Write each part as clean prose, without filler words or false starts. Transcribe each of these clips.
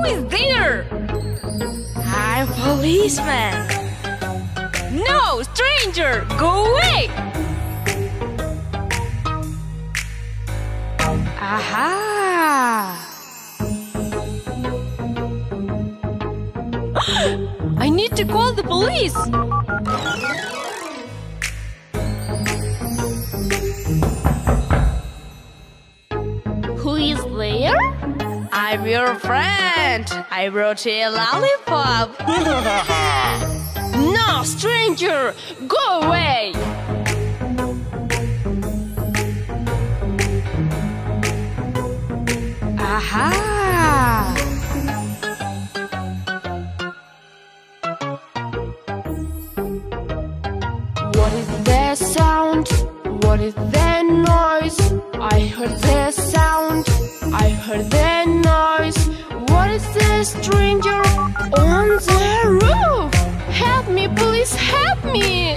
Who is there? I'm policeman. No, stranger, go away! Aha! I need to call the police! Who is there? I'm your friend! I brought you a lollipop! No, stranger! Go away! Aha! What is the sound? What is the noise? I heard the sound. I heard the noise. What is the stranger on the roof? Help me, please help me!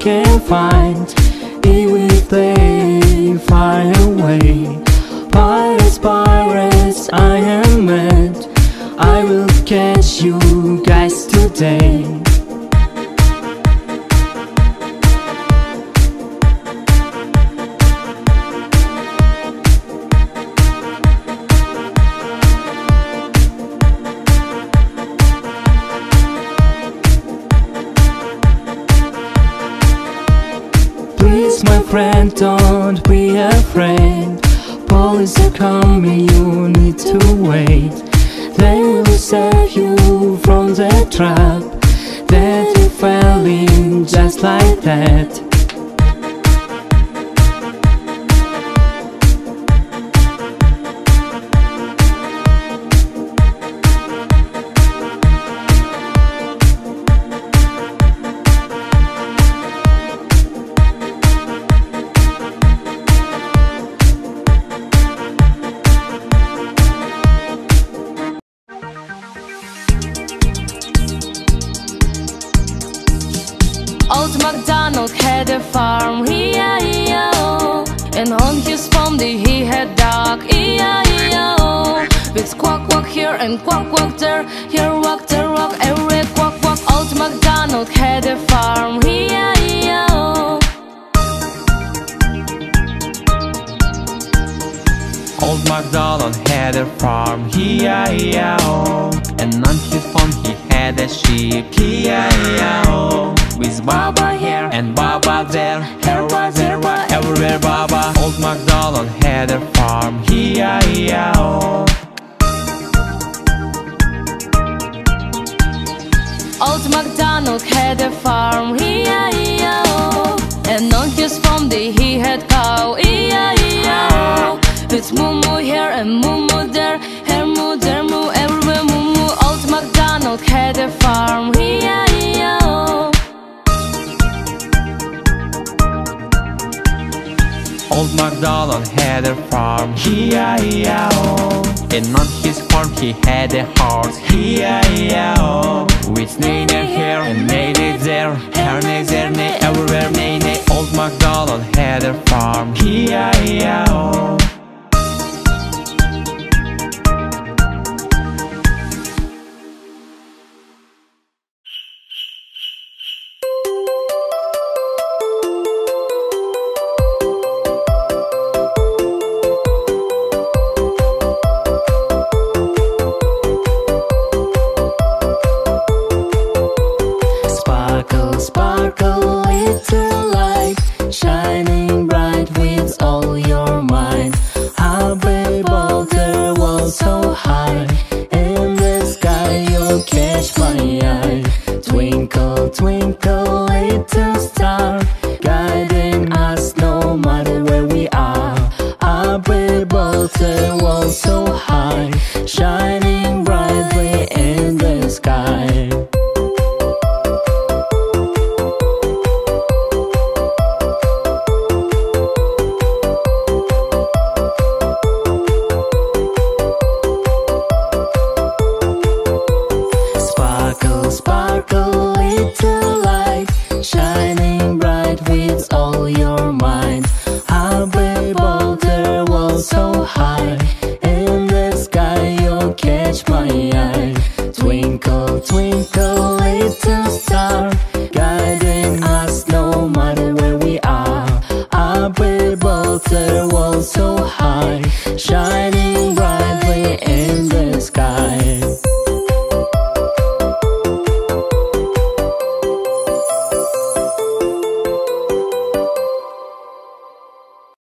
can find. If they fly away, pirates, pirates, I am mad. I will catch you guys today. Please, my friend, don't be afraid. Police are coming, you need to wait. They will save you from the trap that you fell in, just like that. Old MacDonald had a farm, E-I-E-I-O. And on his farm day he had dog, E-I-E-I-O. With quack quack here and quack quack there, here walk there walk, everywhere quack quack. Old MacDonald had a farm, E-I-E-I-O. Old MacDonald had a farm, E-I-E-I-O. And on his farm he had a sheep, E-I-E-I-O. With Baba here and Baba there, here, right, everywhere Baba. Old MacDonald had a farm, E-I-E-I-O. Old MacDonald had a farm, E-I-E-I-O. And on his farm day he had cow, E-I-E-I-O. With moo moo here and moo moo there, here moo there moo, everywhere moo moo. Old MacDonald had a farm, E-I-E-I-O. Old MacDonald had a farm, E-I-E-I-O. And on his farm he had a horse, E-I-E-I-O. With Nene here and Nene there, here Nene there Nene, everywhere Nene. Old MacDonald had a farm, E-I-E-I-O. Sparkle, little light, shining bright with all your might. Every boulder was so high, in the sky you catch my eye. Twinkle, twinkle, little star, guiding us no matter where we are. Every boulder was so high, shining brightly in the sky. Sparkle, little light, shining bright with all your might. Every boulder was so high, in the sky you catch my eye. Twinkle, twinkle, little star, guiding us no matter where we are. Every boulder was so high, shining.